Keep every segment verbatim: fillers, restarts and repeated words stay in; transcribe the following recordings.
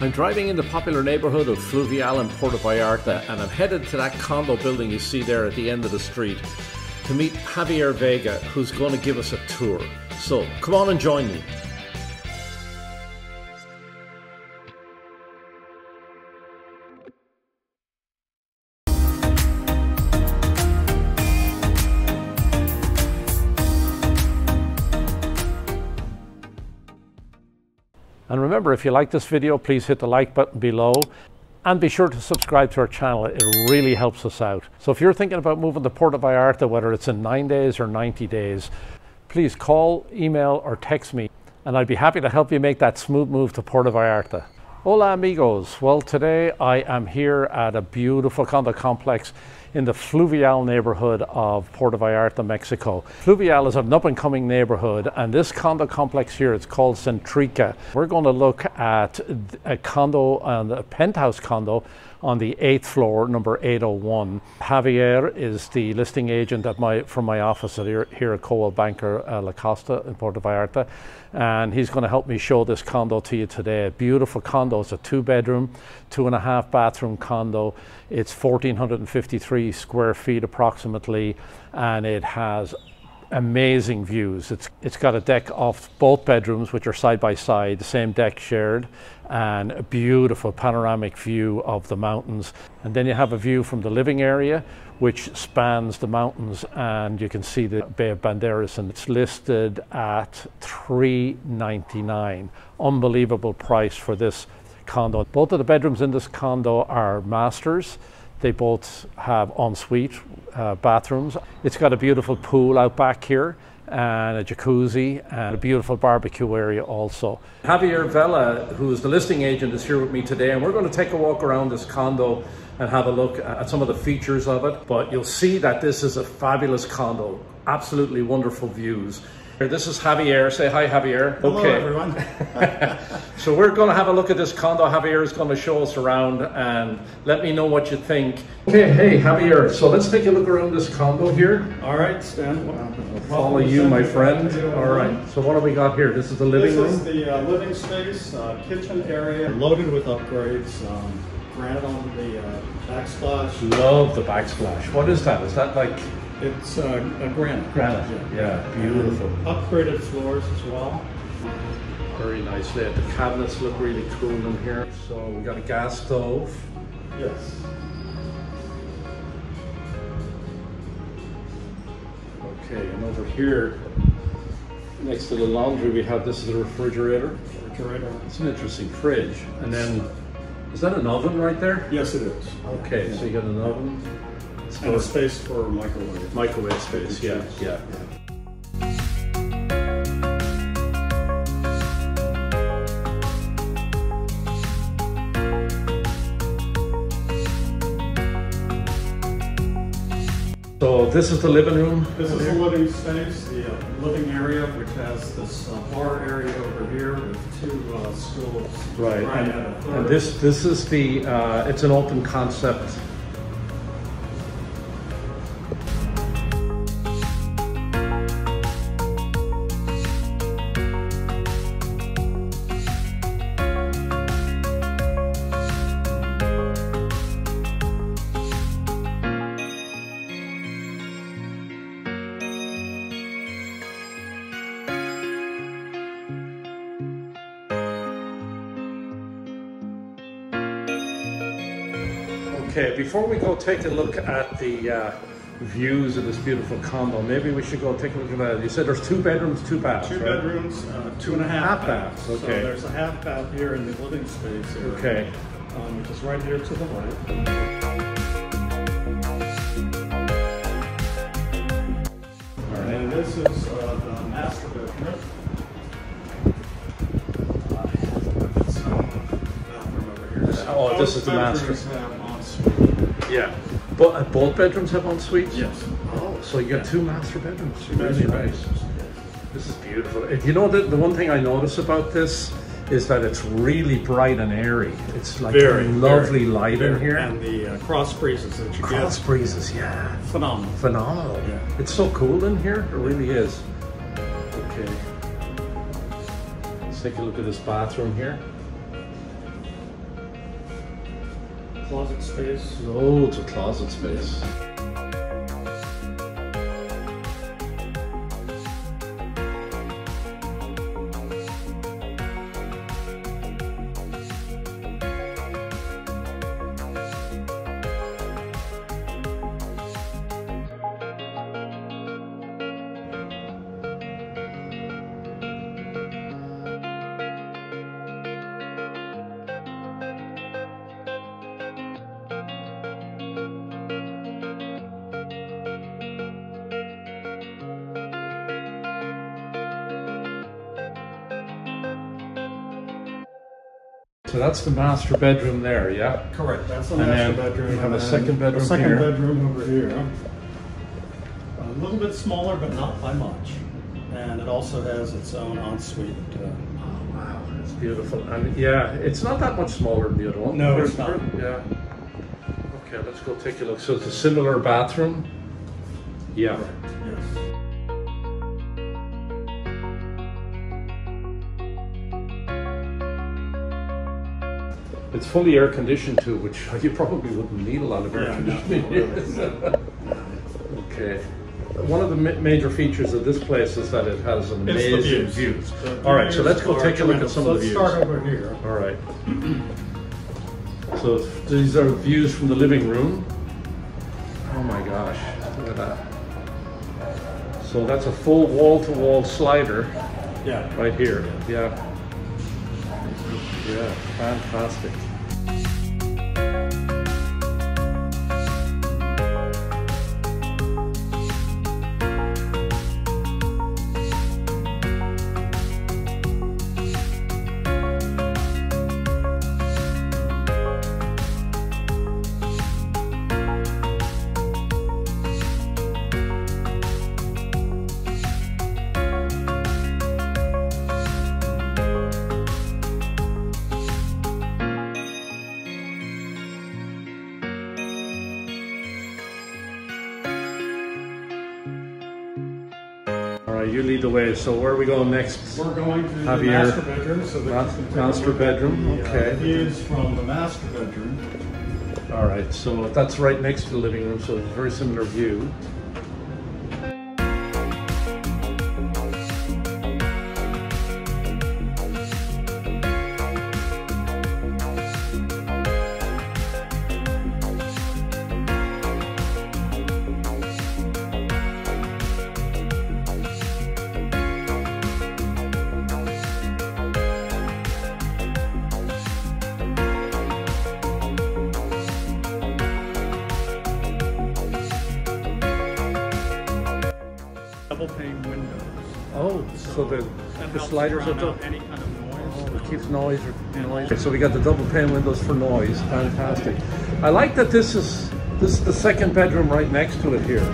I'm driving in the popular neighborhood of Fluvial in Puerto Vallarta, and I'm headed to that condo building you see there at the end of the street to meet Javier Vega, who's going to give us a tour. So come on and join me. And remember, if you like this video, please hit the like button below and be sure to subscribe to our channel. It really helps us out. So if you're thinking about moving to Puerto Vallarta, whether it's in nine days or ninety days, please call, email, or text me, and I'd be happy to help you make that smooth move to Puerto Vallarta. Hola amigos. Well, today I am here at a beautiful condo complex in the Fluvial neighborhood of Puerto Vallarta, Mexico. Fluvial is an up-and-coming neighborhood, and this condo complex here, it's called Centrica. We're going to look at a condo, and a penthouse condo on the eighth floor, number eight oh one. Javier is the listing agent at my, from my office here, here at Coldwell Banker uh, La Costa in Puerto Vallarta, and he's going to help me show this condo to you today. A beautiful condo. It's a two-bedroom, two-and-a-half bathroom condo. It's one thousand four hundred fifty-three square feet approximately, and it has amazing views. It's it's got a deck off both bedrooms, which are side by side, the same deck shared, and a beautiful panoramic view of the mountains. And then you have a view from the living area, which spans the mountains, and you can see the Bay of Banderas, and it's listed at three ninety-nine. Unbelievable price for this condo. Both of the bedrooms in this condo are masters. They both have ensuite uh, bathrooms. It's got a beautiful pool out back here and a jacuzzi and a beautiful barbecue area also. Javier Vela, who is the listing agent, is here with me today, and we're going to take a walk around this condo and have a look at some of the features of it. But you'll see that this is a fabulous condo, absolutely wonderful views. This is Javier. Say hi, Javier. Hello, okay. Everyone. So we're going to have a look at this condo. Javier is going to show us around and let me know what you think. Okay, hey, Javier. So let's take a look around this condo here. All right, Stan. I'll follow you, my friend. All right. So what have we got here? This is the living room. This is the uh, living space, uh, kitchen area, loaded with upgrades. Um, granite on the uh, backsplash. Love the backsplash. What is that? Is that like... It's uh, a granite. Granite, yeah, yeah, beautiful. And upgraded floors as well. Very nice there. The cabinets look really cool in here. So we got a gas stove. Yes. Okay, and over here, next to the laundry, we have this is the refrigerator. Refrigerator. It's an interesting fridge. And then, is that an oven right there? Yes, it is. Okay, yeah. So you got an oven. And a space for a microwave. Microwave space, yeah, yeah. So this is the living room? This is the living space, the uh, living area, which has this uh, bar area over here with two uh, stools. Right, right, and, and this, this is the, uh, it's an open concept. Okay, before we go take a look at the uh, views of this beautiful condo, maybe we should go take a look at that. You said there's two bedrooms, two baths, Two right? bedrooms, uh, two and a half, half baths. baths. Okay. So there's a half bath here in the living space area, okay. um, which is right here to the right. All right. And this is uh, the master bedroom. Oh, both this is the master. Have yeah, but uh, both bedrooms have ensuites. Yes. Oh, so you got yeah. two master bedrooms. Two really nice. Bedrooms. This is beautiful. You know, the, the one thing I notice about this is that it's really bright and airy. It's like very, a lovely very, light very, in here, and the uh, cross breezes that you cross get. Cross breezes, yeah. Phenomenal. Phenomenal. Yeah. It's so cool in here. It really is. Okay. Let's take a look at this bathroom here. closet space. Loads of closet space. So that's the master bedroom there, yeah? Correct, that's the and master bedroom. You have a second bedroom a second here. second bedroom over here. A little bit smaller, but not by much. And it also has its own ensuite. Uh, oh, wow, that's beautiful. And yeah, it's not that much smaller than the other one. No, it's, it's not. Yeah. Okay, let's go take a look. So it's a similar bathroom? Yeah. Correct. Yes. It's fully air conditioned too, which you probably wouldn't need a lot of air yeah, conditioning. No, no. Okay. One of the ma major features of this place is that it has amazing views. views. All right, so let's go take a look at some of the views. Let's start over here. All right. So these are views from the living room. Oh my gosh, look at that. So that's a full wall-to-wall slider. Yeah. Right here. Yeah. yeah. Yeah, fantastic. You lead the way. So where are we going next? We're going to Javier. the master bedroom. So the Ma master bedroom. The, okay. Uh, views from the master bedroom. All right. So that's right next to the living room. So it's a very similar view. Pane windows. Oh, so, so the, the sliders are double. Any kind of noise. Oh, it keeps noise. Or noise. Okay, so we got the double pane windows for noise. Fantastic. I like that this is this is the second bedroom right next to it here.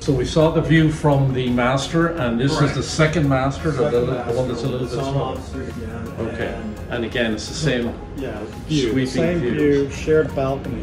So we saw the view from the master, and this Correct. is the second master, the, second the, master the one that's a little bit smaller. Yeah, okay, and, and again, it's the same yeah, view, sweeping same view. view, shared balcony.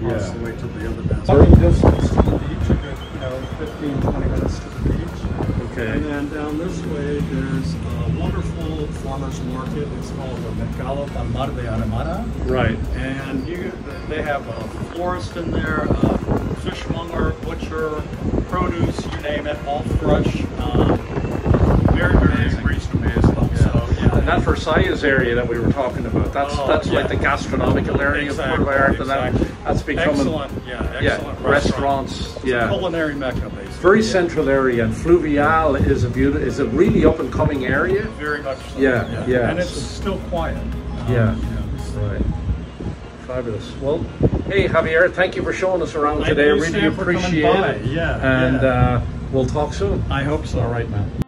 Yeah. All the way to the other balcony. Very distance to the beach, you know, fifteen, twenty minutes to the beach. Okay. And then down this way, there's a wonderful farmer's market. It's called the Mercado Mar de Aramara. Right. And you, they have a florist in there. Uh, Fishmonger, butcher, produce, you name it, all fresh. Um, very, very reasonable as well. Yeah. So, yeah. And that Versailles area that we were talking about, that's oh, that's yeah. like the gastronomical area exactly, of Puerto Vallarta. Exactly. That, that's becoming excellent, yeah, excellent yeah, restaurants. restaurants yeah. It's a culinary mecca, basically. Very yeah. central area, and Fluvial is a beautiful, is a really up and coming area. Very much so. Yeah, yeah. yeah. And it's so, still quiet. Um, yeah, yeah so. right. Fabulous. Well, hey Javier, thank you for showing us around today. I really appreciate it. Yeah. And uh, we'll talk soon. I hope so. All right, man.